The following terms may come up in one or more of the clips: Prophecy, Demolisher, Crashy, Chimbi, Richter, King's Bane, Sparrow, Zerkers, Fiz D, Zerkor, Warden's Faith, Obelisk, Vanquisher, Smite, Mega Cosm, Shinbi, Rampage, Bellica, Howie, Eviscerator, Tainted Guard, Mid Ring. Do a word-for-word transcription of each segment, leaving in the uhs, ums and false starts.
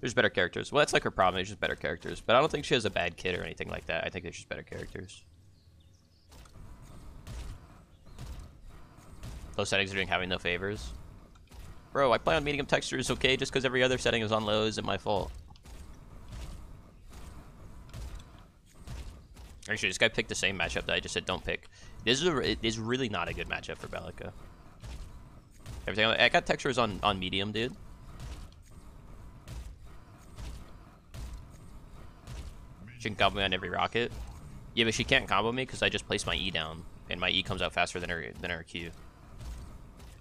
There's better characters. Well, that's like her problem. There's just better characters. But I don't think she has a bad kid or anything like that. I think there's just better characters. Low settings are doing Howie no favors. Bro, I play on medium textures, okay? Just because every other setting is on low isn't my fault. Actually, this guy picked the same matchup that I just said don't pick. This is, a, it is really not a good matchup for Bellica. Everything I got textures on, on medium, dude. She can combo me on every rocket. Yeah, but she can't combo me because I just place my E down. And my E comes out faster than her, than her Q.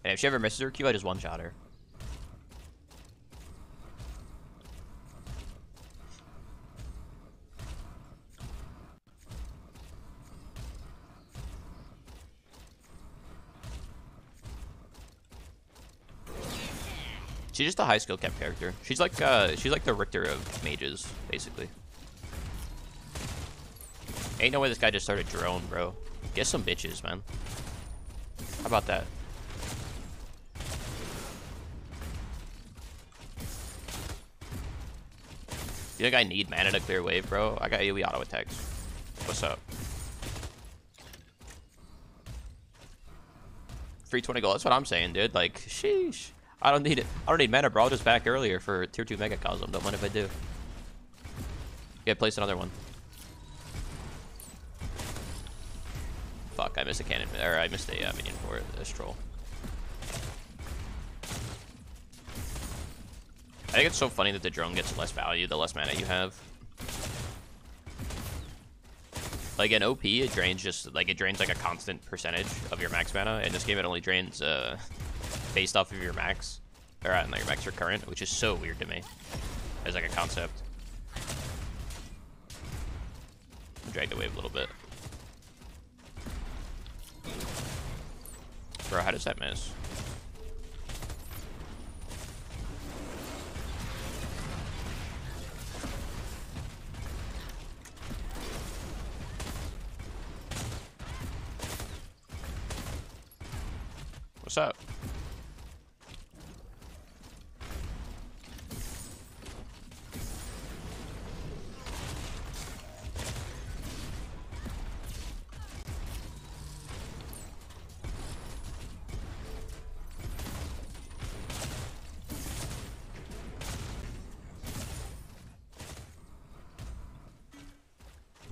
And if she ever misses her Q, I just one-shot her. She's just a high skill cap character. She's like uh, she's like the Richter of mages, basically. Ain't no way this guy just started drone, bro. Get some bitches, man. How about that? You think I need mana to clear wave, bro? I got AoE auto attacks. What's up? three twenty gold, that's what I'm saying, dude. Like, sheesh. I don't need it. I don't need mana, bro. I'll just back earlier for tier two Mega Cosm. Don't mind if I do. Yeah, place another one. Fuck, I missed a cannon, or I missed a uh, minion for it, this troll. I think it's so funny that the drone gets less value the less mana you have. Like in O P, it drains just like it drains like a constant percentage of your max mana. In this game, it only drains uh, based off of your max, or uh, your max recurrent, which is so weird to me. It's like a concept. Drag the wave a little bit. Bro, how does that miss? What's up?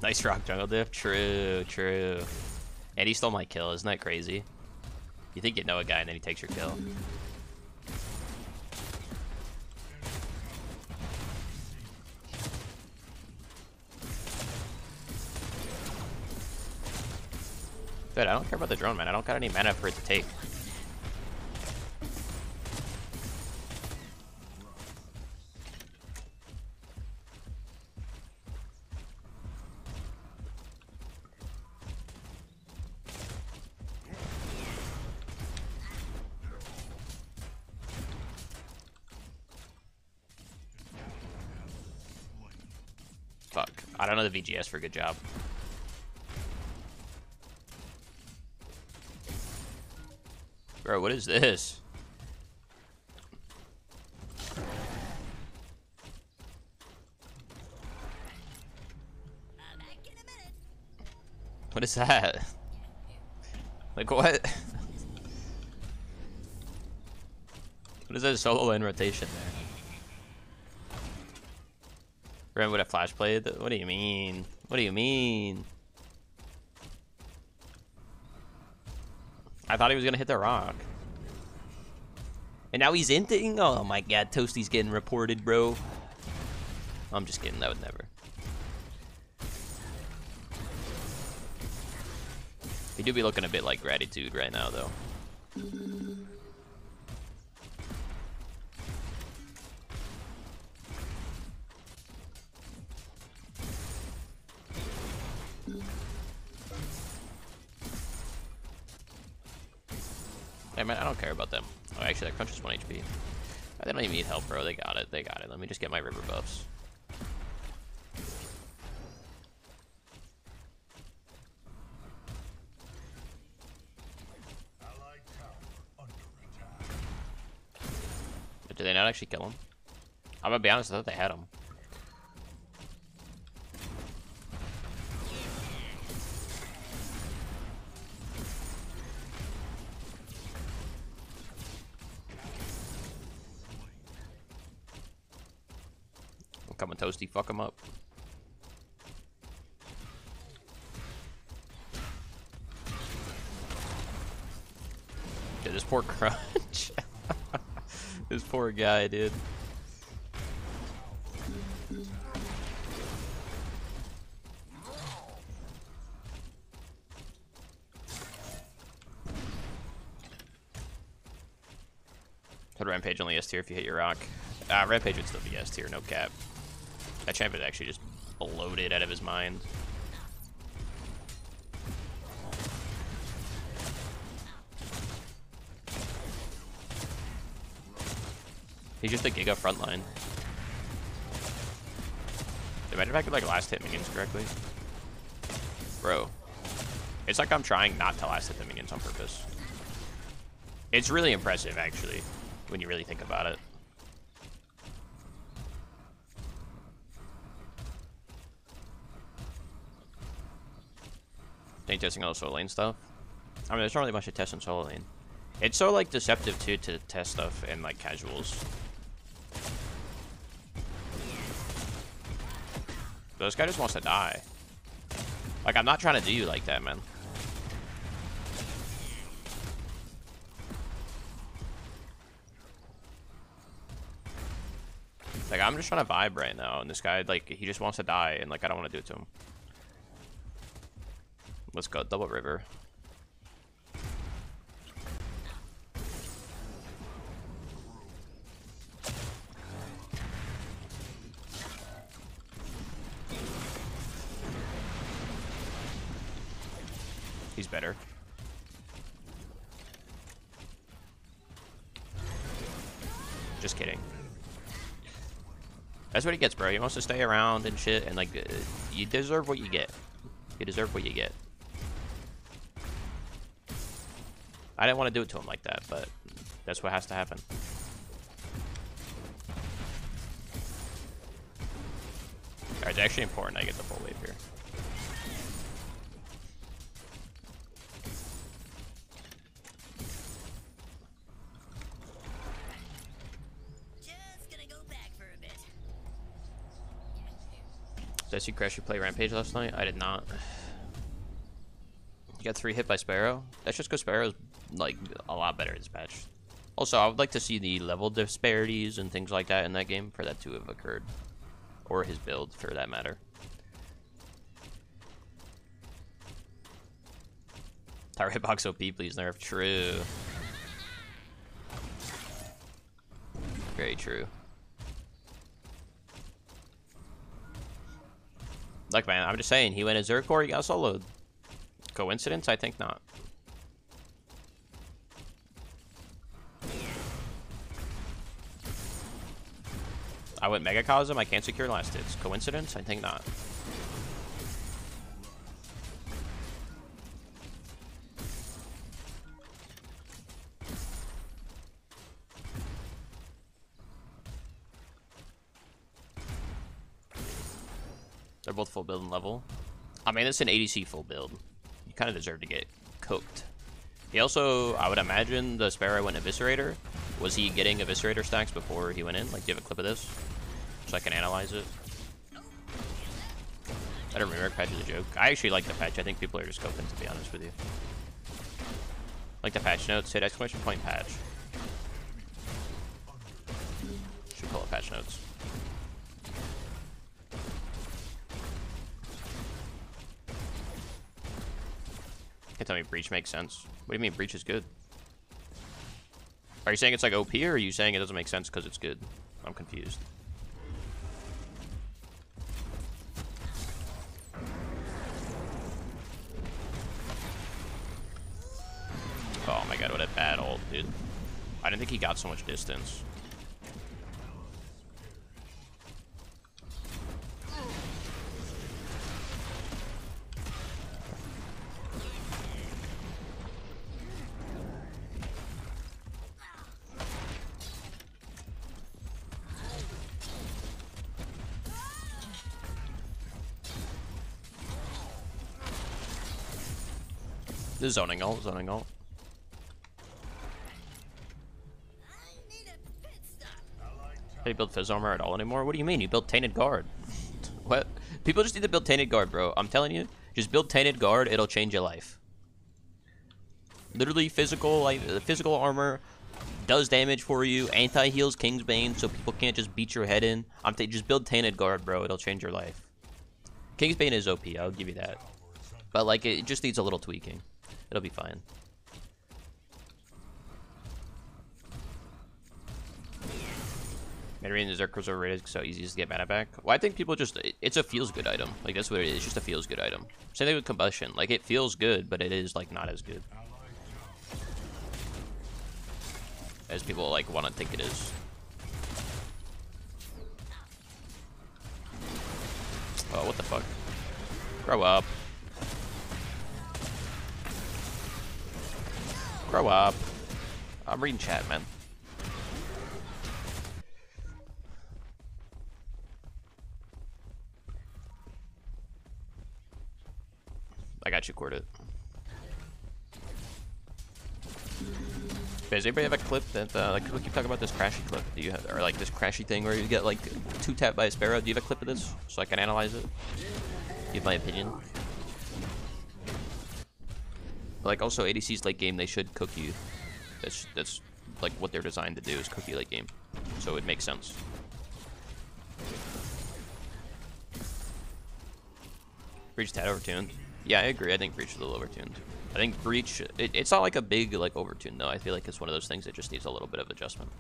Nice rock jungle diff. True, true. And he stole my kill. Isn't that crazy? You think you know a guy and then he takes your kill. Dude, I don't care about the drone, man. I don't got any mana for it to take. I don't know the V G S for a good job. Bro, what is this? What is that? Like what? What is that solo lane rotation there? Remember what a flash played? What do you mean? What do you mean? I thought he was gonna hit the rock. And now he's inting? Oh my god, Toasty's getting reported, bro. I'm just kidding, that would never. He do be looking a bit like Gratitude right now, though. Hey man, I don't care about them. Oh, actually, that crunches one H P. They don't even need help, bro. They got it. They got it. Let me just get my river buffs. But do they not actually kill him? I'm gonna be honest, I thought they had him. I'm coming, Toasty, fuck him up. Dude, this poor Crunch. This poor guy, dude. Rampage only S tier if you hit your rock. Uh, Rampage would still be S tier, no cap. That champion actually just bloated out of his mind. He's just a giga frontline. Imagine if I could like last hit minions correctly. Bro. It's like I'm trying not to last hit the minions on purpose. It's really impressive actually, when you really think about it. Think testing all the solo lane stuff? I mean, there's not really much to test in solo lane. It's so like deceptive too to test stuff in like casuals. But this guy just wants to die. Like, I'm not trying to do you like that, man. Like, I'm just trying to vibe right now, and this guy, like, he just wants to die, and, like, I don't want to do it to him. Let's go. Double river. He's better. Just kidding. That's what he gets, bro. He wants to stay around and shit, and like, you deserve what you get. You deserve what you get. I didn't want to do it to him like that, but that's what has to happen. Alright, it's actually important I get the full wave here. I see Crashy play Rampage last night. I did not. You got three hit by Sparrow. That's just because Sparrow's like a lot better this patch. Also, I would like to see the level disparities and things like that in that game for that to have occurred, or his build for that matter. Tower hitbox O P, please nerf. True. Very true. Like, man, I'm just saying, he went as Zerkor, he got soloed. Coincidence? I think not. I went Mega Cosm, I can't secure last hits. Coincidence? I think not. They're both full build and level. I mean, it's an A D C full build. You kind of deserve to get cooked. He also, I would imagine, the Sparrow went Eviscerator. Was he getting Eviscerator stacks before he went in? Like, do you have a clip of this? So I can analyze it. I don't remember. Patch is a joke. I actually like the patch. I think people are just coping, to be honest with you. Like the patch notes. Hit exclamation point patch. Should call it patch notes. Can't tell me Breach makes sense. What do you mean Breach is good? Are you saying it's like O P, or are you saying it doesn't make sense because it's good? I'm confused. Oh my god, what a bad ult, dude. I didn't think he got so much distance. They're zoning ult, zoning ult. How do you build Fizz armor at all anymore? What do you mean? You build Tainted Guard. What? People just need to build Tainted Guard, bro. I'm telling you. Just build Tainted Guard. It'll change your life. Literally, physical like physical armor does damage for you. Anti-heals King's Bane, so people can't just beat your head in. I'm t Just build Tainted Guard, bro. It'll change your life. King's Bane is O P. I'll give you that. But, like, it just needs a little tweaking. It'll be fine. Mid Ring and the Zerkers are overrated, so easy to get mana back. Well, I think people just... It, it's a feels-good item. Like, that's what it is. It's just a feels-good item. Same thing with Combustion. Like, it feels good, but it is, like, not as good as people, like, want to think it is. Oh, what the fuck? Grow up. Grow up. I'm reading chat, man. I got you, Cordit. Does anybody have a clip that, uh, like, we keep talking about this Crashy clip? Do you have, or like this Crashy thing where you get like two tapped by a Sparrow? Do you have a clip of this so I can analyze it? Give my opinion. Like, also A D C's late game, they should cook you. That's that's like what they're designed to do, is cook you late game. So it makes sense. Breach tad overtuned. Yeah, I agree. I think Breach is a little overtuned. I think Breach. It, it's not like a big like overtune though. I feel like it's one of those things that just needs a little bit of adjustment.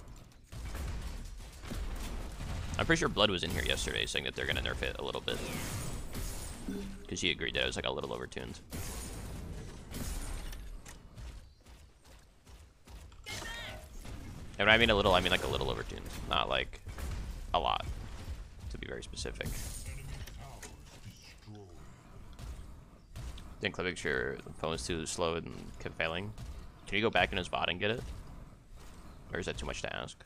I'm pretty sure Blood was in here yesterday saying that they're gonna nerf it a little bit, because he agreed that it was like a little overtuned. And when I mean a little, I mean like a little overtuned, not like a lot, to be very specific. Think clipping your opponent's too slow and kept failing. Can you go back in his bot and get it? Or is that too much to ask?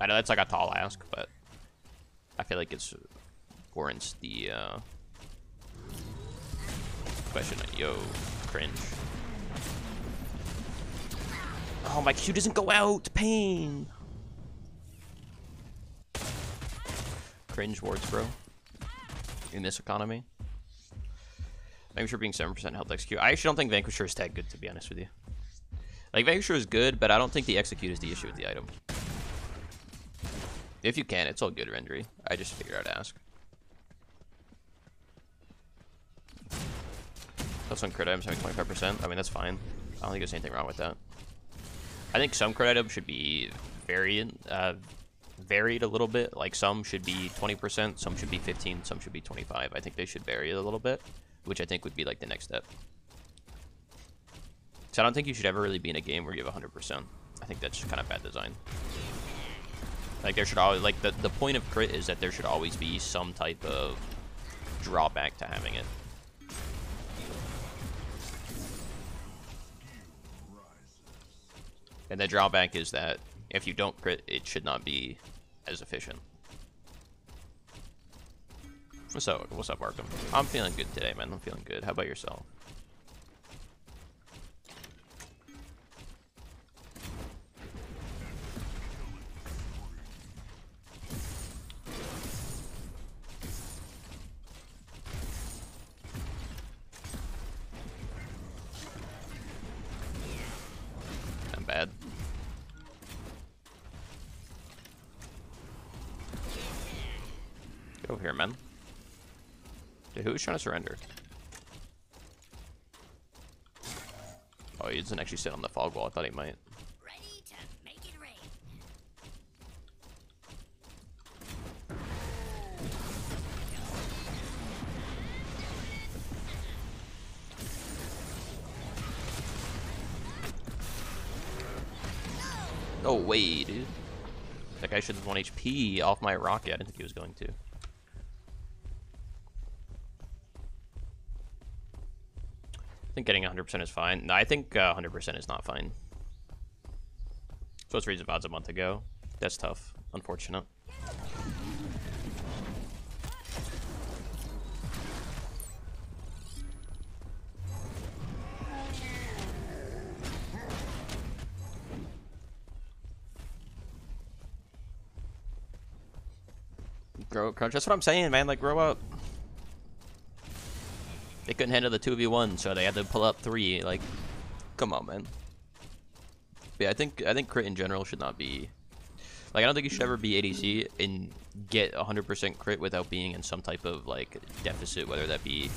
I know that's like a tall ask, but I feel like it's warrants the uh, question. Yo, cringe. Oh, my Q doesn't go out. Pain. Cringe wards, bro. In this economy. Vanquisher being seven percent helped execute. I actually don't think Vanquisher is that good, to be honest with you. Like, Vanquisher is good, but I don't think the execute is the issue with the item. If you can, it's all good, Rendry. I just figured out to ask. Plus on crit items having twenty-five percent. I mean, that's fine. I don't think there's anything wrong with that. I think some crit items should be variant, uh, varied a little bit. Like, some should be twenty percent, some should be fifteen, some should be twenty-five. I think they should vary it a little bit, which I think would be like the next step. So I don't think you should ever really be in a game where you have one hundred percent. I think that's kind of bad design. Like there should always, like the, the point of crit is that there should always be some type of drawback to having it. And the drawback is that if you don't crit, it should not be as efficient. What's up? What's up, Arkham? I'm feeling good today, man. I'm feeling good. How about yourself? I'm bad. Get over here, man. Dude, who was trying to surrender? Oh, he doesn't actually sit on the fog wall. I thought he might. Ready to make it rain. No way, dude. That guy should have one H P off my rocket. I didn't think he was going to. I think getting one hundred percent is fine. No, I think one hundred percent uh, is not fine. So it's reason V O Ds a month ago. That's tough. Unfortunate. Grow up, Crunch. That's what I'm saying, man. Like, grow up. They couldn't handle the two v one, so they had to pull up three. Like, come on, man. But yeah, I think I think crit in general should not be... Like, I don't think you should ever be A D C and get one hundred percent crit without being in some type of, like, deficit, whether that be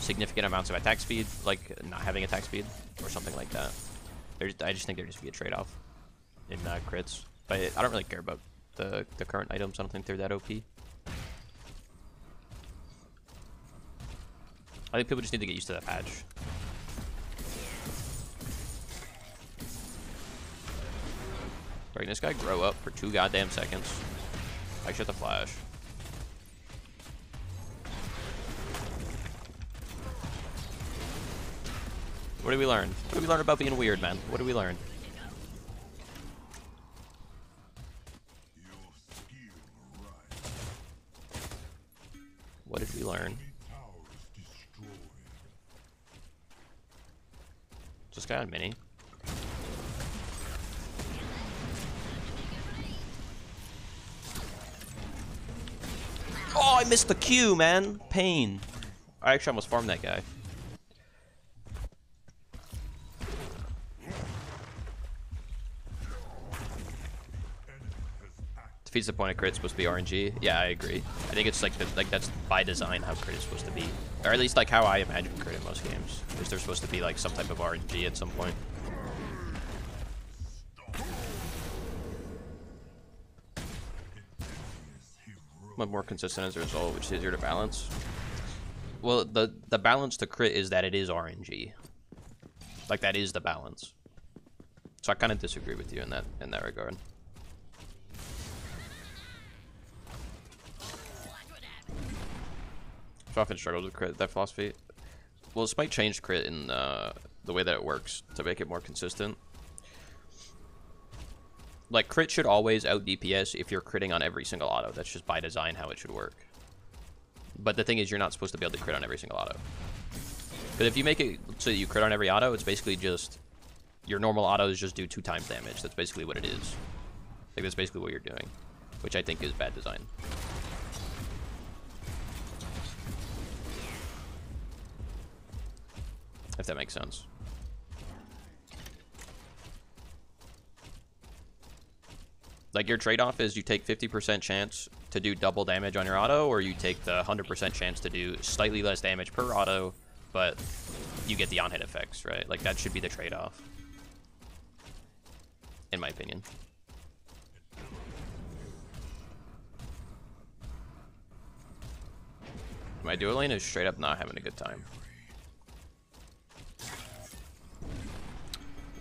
significant amounts of attack speed, like, not having attack speed, or something like that. There's, I just think there just be a trade-off in uh, crits. But I don't really care about the, the current items. I don't think they're that O P. I think people just need to get used to that patch. Right, this guy grow up for two goddamn seconds. I shut the flash. What did we learn? What did we learn about being weird, man? What did we learn? What did we learn? Is this guy on mini? Oh, I missed the Q, man. Pain. I actually almost farmed that guy. Defeats the point of crit supposed to be R N G. Yeah, I agree. I think it's like the, like that's by design how crit is supposed to be, or at least like how I imagine crit in most games. Is there supposed to be like some type of R N G at some point? But more consistent as a result, which is easier to balance. Well, the the balance to crit is that it is R N G. Like that is the balance. So I kind of disagree with you in that in that regard. So often struggles with crit, that philosophy. Well, Smite changed crit in uh, the way that it works to make it more consistent. Like, crit should always out D P S if you're critting on every single auto. That's just by design how it should work. But the thing is, you're not supposed to be able to crit on every single auto. Because if you make it so that you crit on every auto, it's basically just... Your normal autos just do two times damage. That's basically what it is. Like, that's basically what you're doing. Which I think is bad design. If that makes sense. Like, your trade-off is you take fifty percent chance to do double damage on your auto, or you take the one hundred percent chance to do slightly less damage per auto, but you get the on-hit effects, right? Like, that should be the trade-off, in my opinion. My duo lane is straight up not having a good time.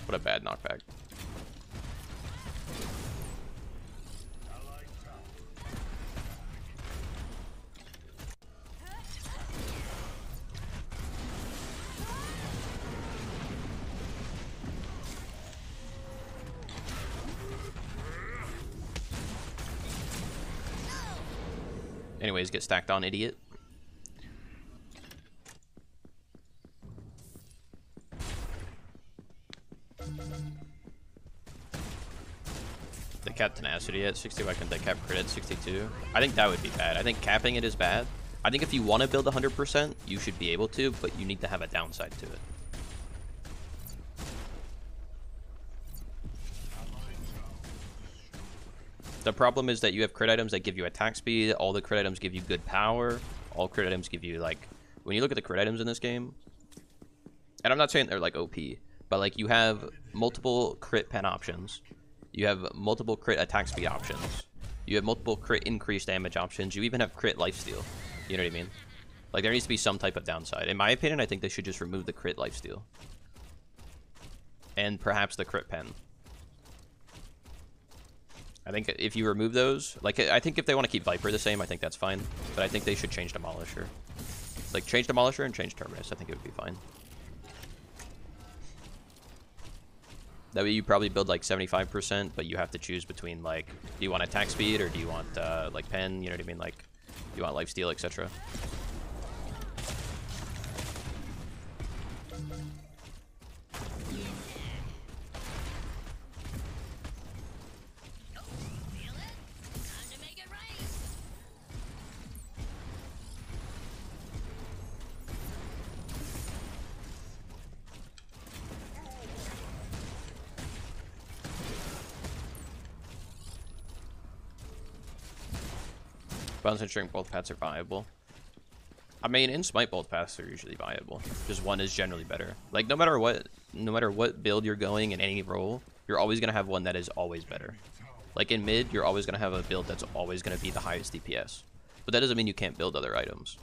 What a bad knockback. Anyways, get stacked on, idiot. They cap tenacity at sixty, I can they cap crit at sixty-two. I think that would be bad. I think capping it is bad. I think if you want to build one hundred percent, you should be able to, but you need to have a downside to it. The problem is that you have crit items that give you attack speed, all the crit items give you good power, all crit items give you, like, when you look at the crit items in this game, and I'm not saying they're, like, O P, but, like, you have multiple crit pen options, you have multiple crit attack speed options, you have multiple crit increase damage options, you even have crit lifesteal, you know what I mean? Like, there needs to be some type of downside. In my opinion, I think they should just remove the crit lifesteal. And perhaps the crit pen. I think if you remove those, like, I think if they want to keep Viper the same, I think that's fine. But I think they should change Demolisher. Like, change Demolisher and change Terminus. I think it would be fine. That way you probably build, like, seventy-five percent, but you have to choose between, like, do you want attack speed or do you want, uh, like, pen? You know what I mean? Like, do you want lifesteal, et cetera. But I'm ensuring both paths are viable. I mean, in Smite, both paths are usually viable. Just one is generally better. Like, no matter what, no matter what build you're going in any role, you're always gonna have one that is always better. Like in mid, you're always gonna have a build that's always gonna be the highest D P S. But that doesn't mean you can't build other items.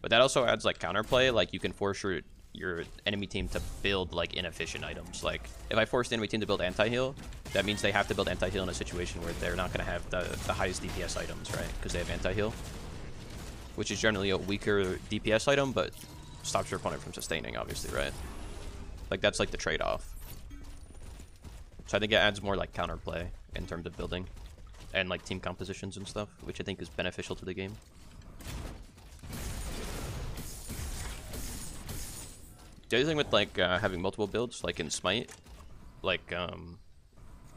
But that also adds like counterplay. Like you can force your, your enemy team to build like inefficient items. Like if I force the enemy team to build anti-heal, that means they have to build anti-heal in a situation where they're not gonna have the, the highest D P S items, right? Because they have anti-heal, which is generally a weaker D P S item, but stops your opponent from sustaining, obviously, right? Like that's like the trade-off. So I think it adds more like counterplay in terms of building and like team compositions and stuff, which I think is beneficial to the game. The other thing with like uh, having multiple builds, like in Smite, like um,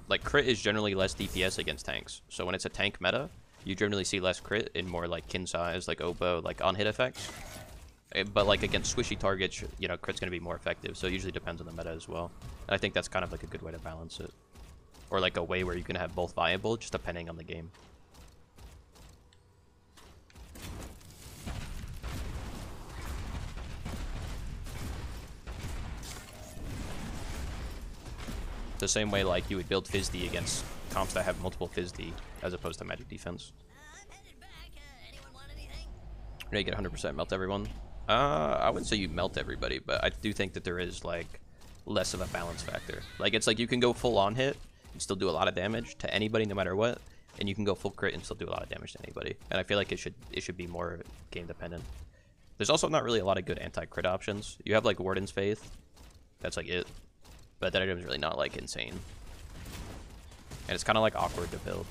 like crit is generally less D P S against tanks. So when it's a tank meta, you generally see less crit and more like kin size, like oboe, like on hit effects. But like against squishy targets, you know, crit's gonna be more effective. So it usually depends on the meta as well. And I think that's kind of like a good way to balance it, or like a way where you can have both viable, just depending on the game. The same way like you would build Fiz D against comps that have multiple Fiz D as opposed to magic defense. Uh, I'm headed back. Uh, anyone want anything? You get one hundred percent melt everyone. Uh, I wouldn't say you melt everybody, but I do think that there is like less of a balance factor. Like it's like you can go full on hit and still do a lot of damage to anybody no matter what, and you can go full crit and still do a lot of damage to anybody. And I feel like it should it should be more game dependent. There's also not really a lot of good anti-crit options. You have like Warden's Faith. That's like it. But that item's really not like insane, and it's kind of like awkward to build.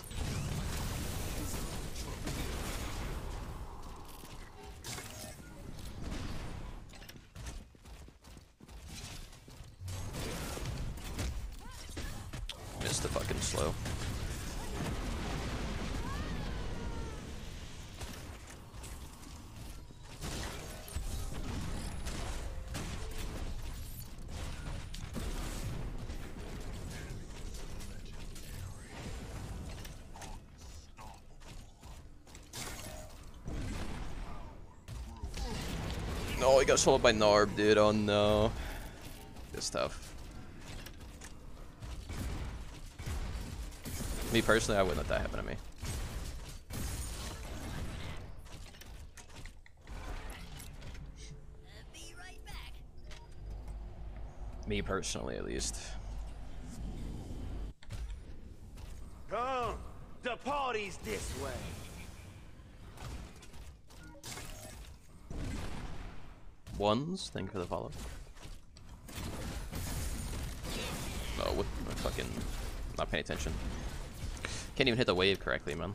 Missed the fucking slow. Oh, he got swallowed by Narb, dude. Oh no. That's tough. Me personally, I wouldn't let that happen to me. Uh, be right back. Me personally, at least. Come, the party's this way. Ones, thank you for the follow. Oh, what? I'm fucking not paying attention. Can't even hit the wave correctly, man.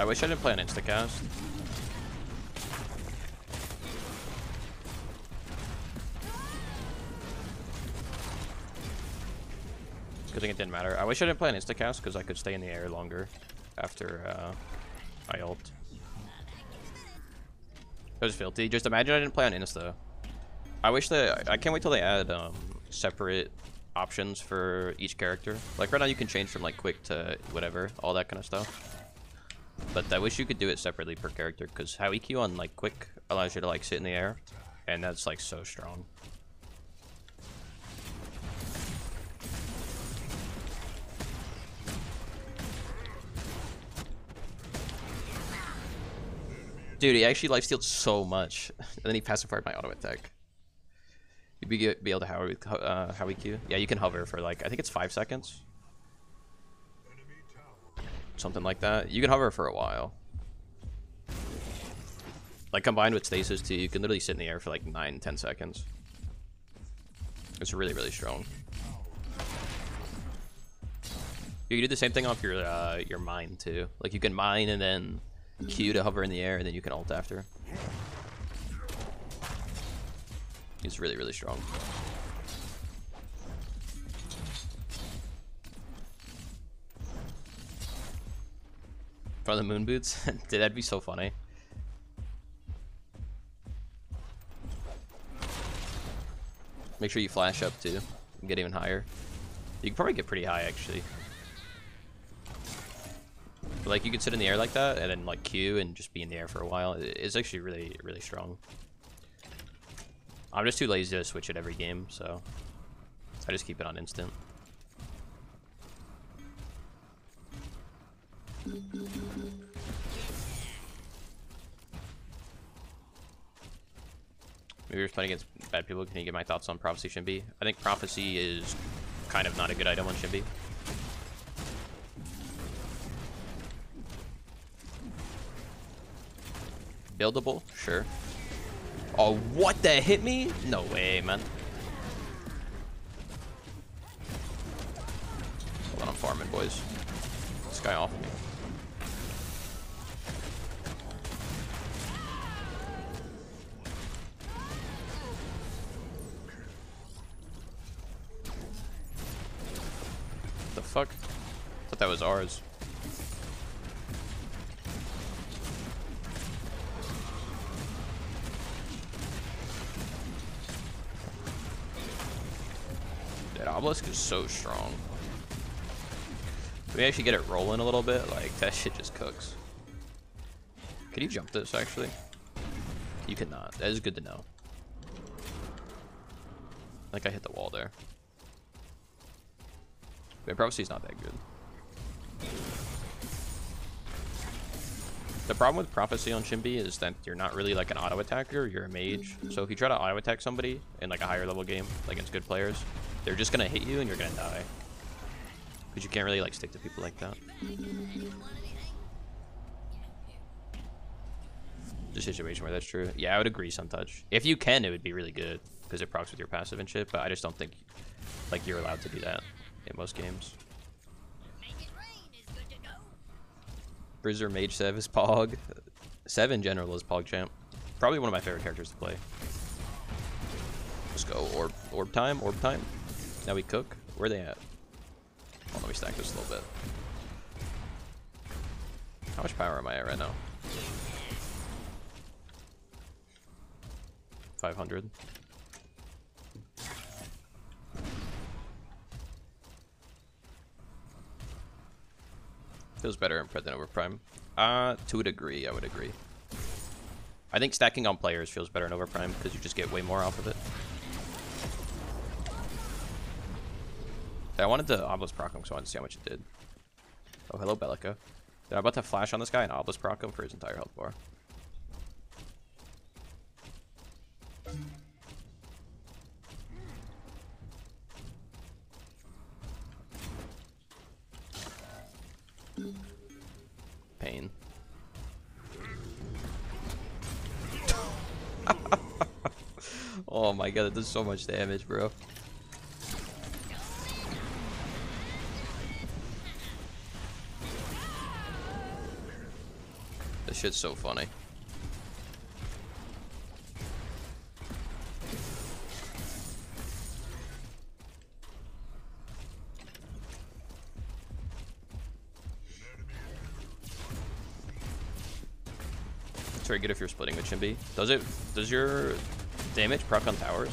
I wish I didn't play an instacast. Good thing it didn't matter. I wish I didn't play an instacast because I could stay in the air longer after uh, I ult. It was filthy. Just imagine I didn't play on insta. I wish that I can't wait till they add um, separate options for each character. Like right now you can change from like quick to whatever, all that kind of stuff. But I wish you could do it separately per character, because Howie Q on like quick allows you to like sit in the air, and that's like so strong. Dude, he actually lifestealed so much, and then he pacified my auto attack. You'd be, be able to Howie, uh, Howie Q. Yeah, you can hover for like, I think it's five seconds. Something like that. You can hover for a while. Like combined with stasis too, you can literally sit in the air for like nine, ten seconds. It's really, really strong. You can do the same thing off your uh, your mine too. Like you can mine and then Q to hover in the air, and then you can ult after. He's really, really strong. From the moon boots? Dude, that'd be so funny. Make sure you flash up too. And get even higher. You can probably get pretty high actually. But, like you can sit in the air like that and then like Q and just be in the air for a while. It's actually really, really strong. I'm just too lazy to switch it every game, so I just keep it on instant. Maybe you're playing against bad people. Can you get my thoughts on Prophecy Shinbi? I think Prophecy is kind of not a good item on Shinbi. Buildable? Sure. Oh, what? That hit me? No way, man. Hold on, I'm farming, boys. This guy off me. The fuck? I thought that was ours. Obelisk is so strong. If we actually get it rolling a little bit, like that shit just cooks. Could you jump this actually? You could not. That is good to know. I think I hit the wall there. But Prophecy's not that good. The problem with Prophecy on Chimbi is that you're not really like an auto attacker, you're a mage. So if you try to auto attack somebody in like a higher level game, like against good players, they're just gonna hit you and you're gonna die. Because you can't really like stick to people like that. The situation where that's true. Yeah, I would agree some touch. If you can, it would be really good. Because it procs with your passive and shit, but I just don't think like you're allowed to do that in most games. Bruiser Mage Sev is Pog. Sev in general is Pog champ. Probably one of my favorite characters to play. Let's go. Orb orb time, orb time. Now we cook. Where are they at? Oh, let me stack this a little bit. How much power am I at right now? five hundred. Feels better in Pred than over Prime. Uh, to a degree, I would agree. I think stacking on players feels better in over Prime because you just get way more off of it. I wanted to Obelisk proc him, so I wanted to see how much it did. Oh, hello, Bellica. I'm about to flash on this guy and Obelisk proc him for his entire health bar. Pain. Oh my god, it does so much damage, bro. This shit's so funny. It's very good if you're splitting with Chimbi. Does it? Does your damage proc on towers?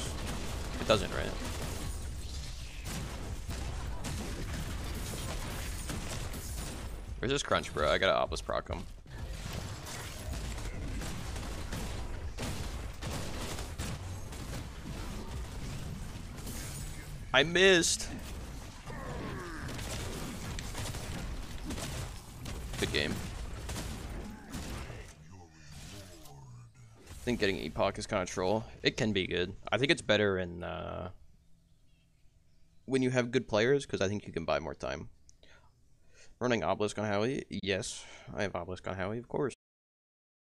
It doesn't, right? Where's this crunch, bro? I gotta Obelisk proc him. I missed. Good game. I think getting Epoch is kind of troll. It can be good. I think it's better in uh, when you have good players because I think you can buy more time. Running Obelisk on Howie? Yes, I have Obelisk on Howie, of course.